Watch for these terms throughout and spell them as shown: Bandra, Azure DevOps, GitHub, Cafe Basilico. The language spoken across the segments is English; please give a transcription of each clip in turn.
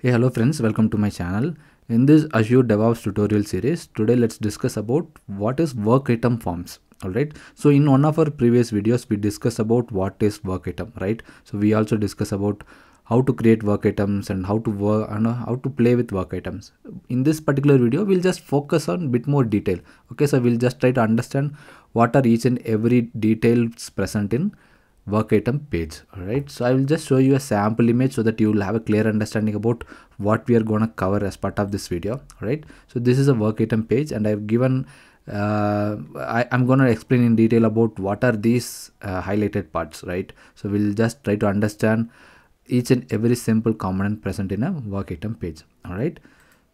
Hey, hello friends, welcome to my channel. In this Azure DevOps tutorial series, today let's discuss about what is work item forms. Alright, so in one of our previous videos, we discussed about what is work item, right? So we also discuss about how to create work items and how to play with work items. In this particular video, we'll just focus on a bit more detail. Okay, so we'll just try to understand what are each and every details present in work item page. All right, so I will just show you a sample image so that you will have a clear understanding about what we are going to cover as part of this video. All right, so this is a work item page, and I've given I'm going to explain in detail about what are these highlighted parts, right? So we'll just try to understand each and every simple component present in a work item page. All right,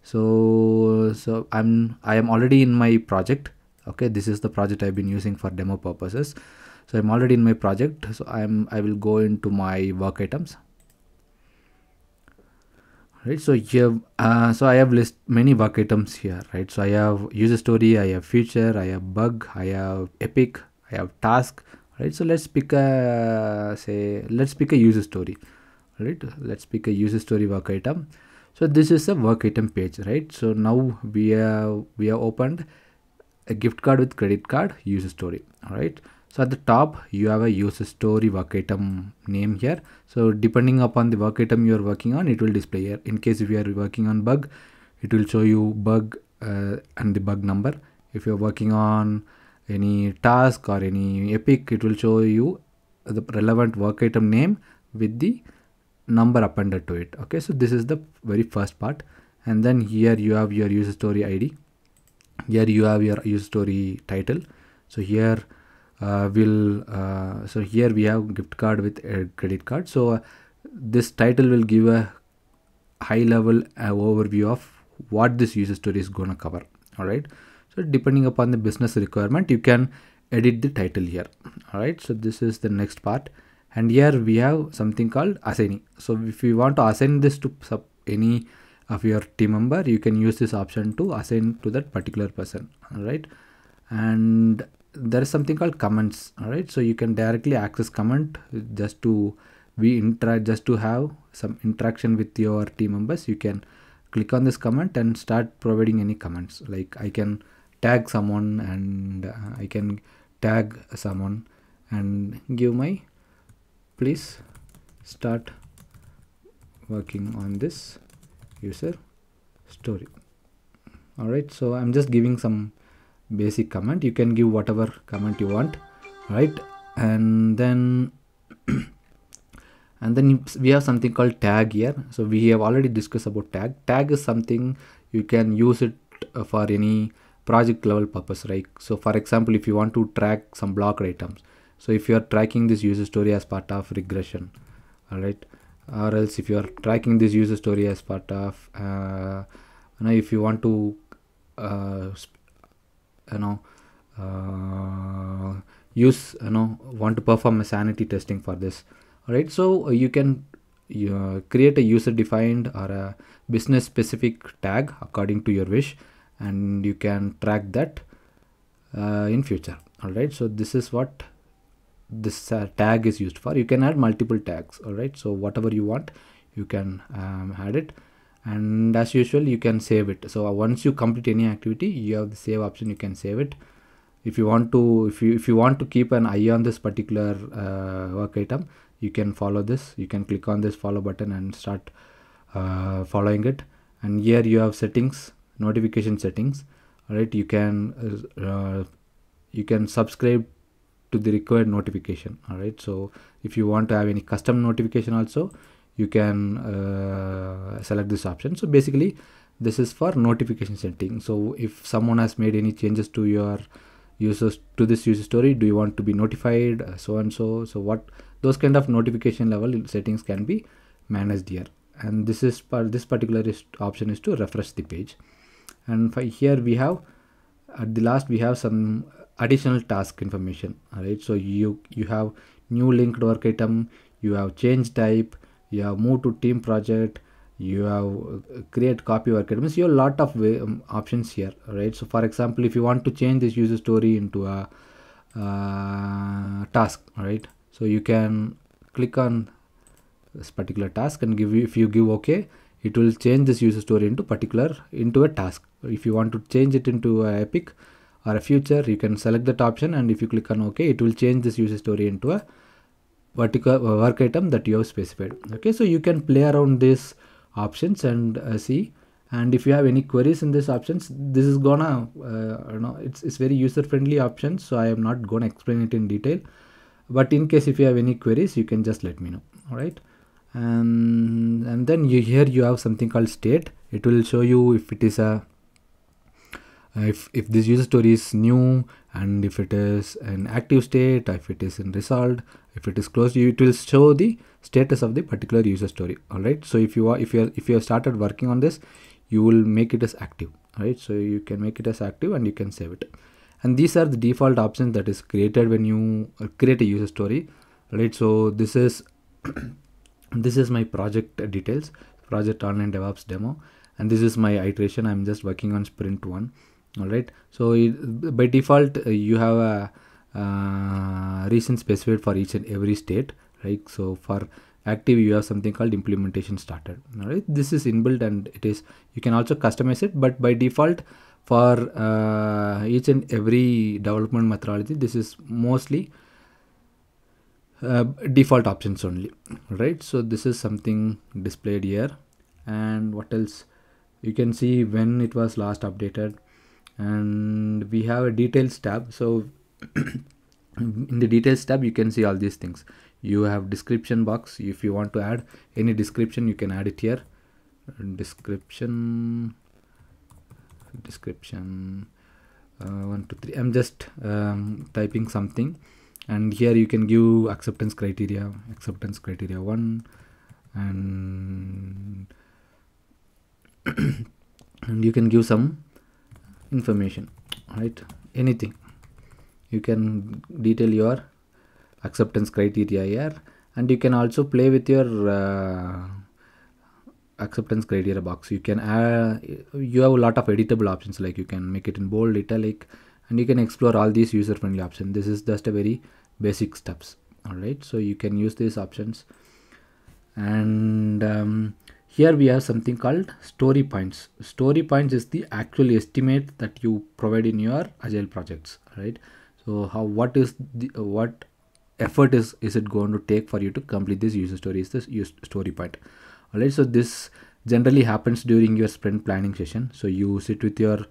so I am already in my project. Okay, this is the project I've been using for demo purposes. So I'm already in my project, so I will go into my work items. Right, so here, so I have list many work items here, right? So I have user story, I have feature, I have bug, I have epic, I have task, right? So let's pick a, let's pick a user story, right? Let's pick a user story work item. So this is a work item page, right? So now we have opened a gift card with credit card user story, all right? So at the top, you have a user story work item name here. So depending upon the work item you are working on, it will display here. In case if you are working on bug, it will show you bug and the bug number. If you are working on any task or any epic, it will show you the relevant work item name with the number appended to it. Okay, so this is the very first part. And then here you have your user story ID. Here you have your user story title. So here, so here we have gift card with a credit card. So this title will give a high level overview of what this user story is going to cover. All right, so depending upon the business requirement, you can edit the title here. All right, so this is the next part, and here we have something called assigning. So if you want to assign this to any of your team member, you can use this option to assign to that particular person. All right, and there is something called comments. All right, so you can directly access comment just to have some interaction with your team members. You can click on this comment and start providing any comments. Like I can tag someone, and I can tag someone and give my please start working on this user story. All right, so I'm just giving some basic comment. You can give whatever comment you want, right? And then we have something called tag here. So we have already discussed about tag. Tag is something you can use it for any project level purpose, right? So for example, if you want to track some blocked items, so if you are tracking this user story as part of regression, all right, or else if you are tracking this user story as part of if you want to want to perform a sanity testing for this. All right, so you can create a user defined or a business specific tag according to your wish, and you can track that in future. All right, so this is what this tag is used for. You can add multiple tags. All right, so whatever you want, you can add it. And as usual, you can save it. So once you complete any activity, you have the save option. You can save it. If you want to, if you want to keep an eye on this particular work item, you can follow this. You can click on this follow button and start following it. And here you have settings, notification settings. All right, you can subscribe to the required notification. All right, so if you want to have any custom notification also, you can select this option. So basically this is for notification setting. So if someone has made any changes to your users, to this user story, do you want to be notified, so and so, so what those kind of notification level settings can be managed here. And this is for this particular option is to refresh the page. And for here we have at the last we have some additional task information. All right, so you have new linked work item, you have change type, you have move to team project, you have create copy work items. You have a lot of options here, right? So for example, if you want to change this user story into a task, right? So you can click on this particular task and give you, if you give okay, it will change this user story into a task. If you want to change it into an epic or a future, you can select that option, and if you click on OK, it will change this user story into a vertical work item that you have specified. Okay, so you can play around these options and see. And if you have any queries in these options, this is gonna it's very user friendly option, so I am not gonna explain it in detail. But in case if you have any queries, you can just let me know. All right. And then here you have something called state. It will show you if it is a if this user story is new, and if it is an active state, if it is in resolved, if it is closed. It will show the status of the particular user story. All right. So if you have started working on this, you will make it as active. All right. So you can make it as active and you can save it. And these are the default options that is created when you create a user story. All right. So this is this is my project details, project online DevOps demo, and this is my iteration. I'm just working on sprint 1. All right. So by default, you have a recent specified for each and every state, right? So for active, you have something called implementation started. All right. This is inbuilt, and it is, you can also customize it, but by default for each and every development methodology, this is mostly default options only. All right. So this is something displayed here. And what else? You can see when it was last updated, and we have a details tab. So in the details tab, you can see all these things. You have description box. If you want to add any description, you can add it here. Description 1, 2, 3. I'm just typing something, and here you can give acceptance criteria 1, and and you can give some information, right? Anything. You can detail your acceptance criteria here, and you can also play with your acceptance criteria box. You can you have a lot of editable options, like you can make it in bold, italic, and you can explore all these user friendly options. This is just a very basic steps. All right. So you can use these options. And here we have something called story points. Story points is the actual estimate that you provide in your agile projects, right? So what effort is it going to take for you to complete this user story is this story point. All right. So this generally happens during your sprint planning session. So you sit with your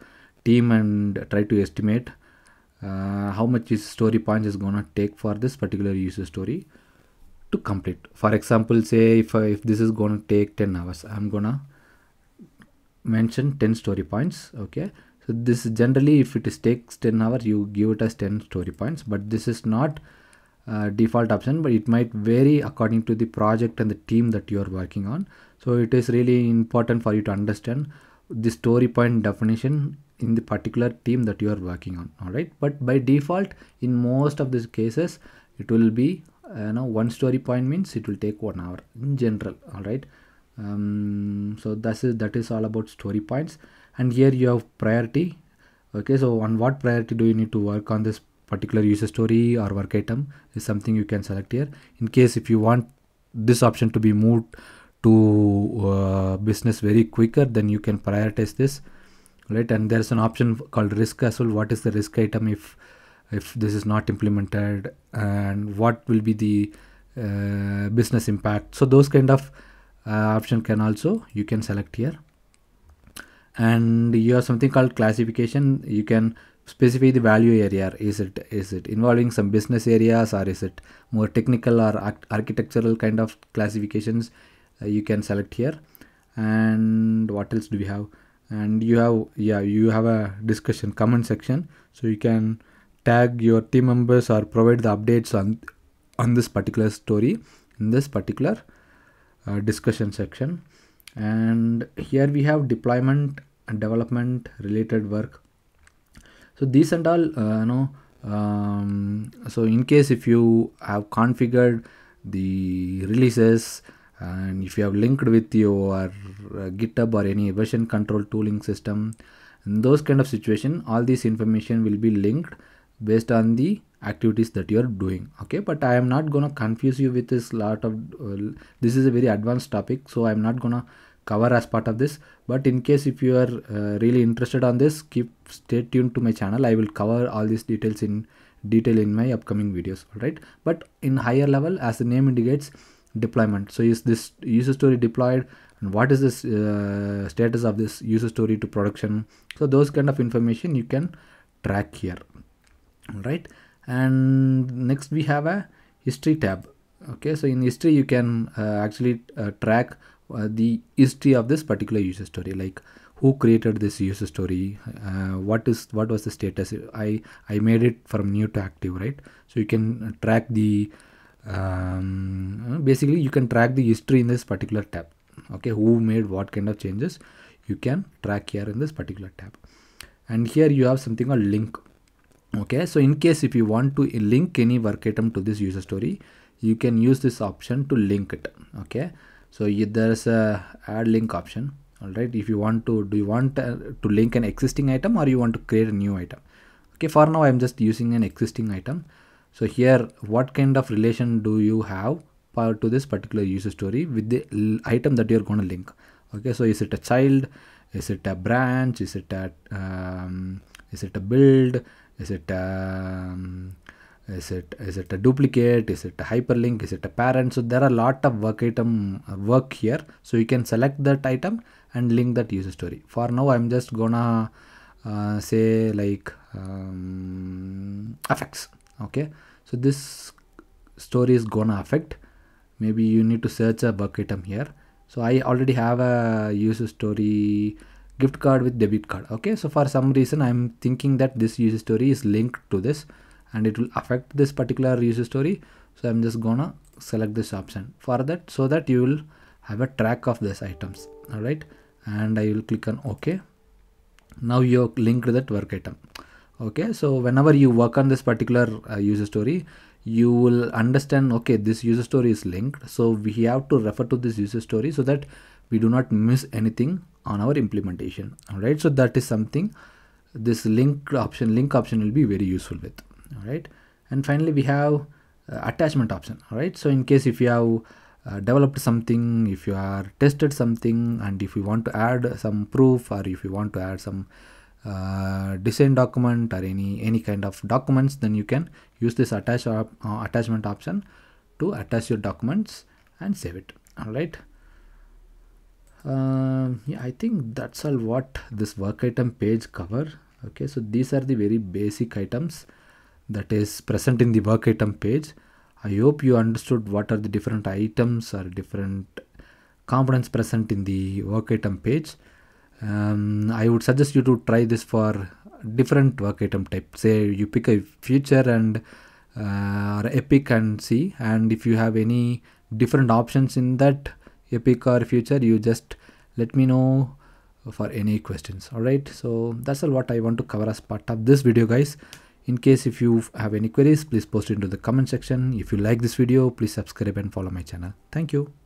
team and try to estimate how much is story points is going to take for this particular user story to complete. For example, say if this is going to take 10 hours, I'm gonna mention 10 story points. Okay. So this generally, if it takes 10 hours, you give it as 10 story points, but this is not default option, but it might vary according to the project and the team that you are working on. So it is really important for you to understand the story point definition in the particular team that you are working on. All right. But by default, in most of these cases, it will be one story point means it will take 1 hour in general. All right. So that is all about story points. And here you have priority. Okay. So on what priority do you need to work on this particular user story or work item is something you can select here. In case if you want this option to be moved to business very quicker, then you can prioritize this. All right. And there's an option called risk as well. What is the risk item if this is not implemented, and what will be the business impact? So those kind of option you can select here. And you have something called classification. You can specify the value area. Is it involving some business areas, or is it more technical or architectural kind of classifications? You can select here. And what else do we have? And you have a discussion comment section, so you can tag your team members or provide the updates on this particular story in this particular discussion section. And here we have deployment and development related work. So these and all, so in case if you have configured the releases, and if you have linked with your GitHub or any version control tooling system, in those kind of situation, all this information will be linked based on the activities that you are doing. Okay. But I am not going to confuse you with this lot of, this is a very advanced topic. So I'm not going to cover as part of this. But in case if you are really interested on this, stay tuned to my channel. I will cover all these details in detail in my upcoming videos. All right, but in higher level, as the name indicates, deployment. So is this user story deployed, and what is this status of this user story to production? So those kind of information you can track here. All right, and next we have a history tab. Okay, so in history you can actually track the history of this particular user story, like who created this user story, what was the status. I made it from new to active, right? So you can track the basically you can track the history in this particular tab. Okay, who made what kind of changes you can track here in this particular tab. And here you have something called link. Okay, so in case if you want to link any work item to this user story, you can use this option to link it. Okay, so there's a add link option. All right, if you want to do you want to link an existing item, or you want to create a new item. Okay, for now I'm just using an existing item. So here, what kind of relation do you have to this particular user story with the item that you're going to link? Okay, so is it a child? Is it a branch? Is it a build? Is it a duplicate? Is it a hyperlink? Is it a parent? So there are a lot of work item work here. So you can select that item and link that user story. For now, I'm just gonna say like affects. Okay, so this story is gonna affect. Maybe you need to search a work item here. So I already have a user story gift card with debit card. Okay, so for some reason I'm thinking that this user story is linked to this and it will affect this particular user story. So I'm just gonna select this option for that, so that you will have a track of these items. All right, and I will click on OK. Now you're linked to that work item. Okay, so whenever you work on this particular user story, you will understand, okay, this user story is linked, so we have to refer to this user story so that we do not miss anything on our implementation. All right, so that is something this link option will be very useful with. All right, and finally we have attachment option. All right, so in case if you have developed something, if you are tested something, and if you want to add some proof, or if you want to add some design document, or any kind of documents, then you can use this attachment option to attach your documents and save it. All right, yeah, I think that's all what this work item page cover. Okay, so these are the very basic items that is present in the work item page. I hope you understood what are the different items or different components present in the work item page. I would suggest you to try this for different work item type. Say you pick a feature and or epic and see, and if you have any different options in that epic or feature, you just let me know for any questions. All right, so that's all what I want to cover as part of this video, guys. In case if you have any queries, please post it into the comment section. If you like this video, please subscribe and follow my channel. Thank you.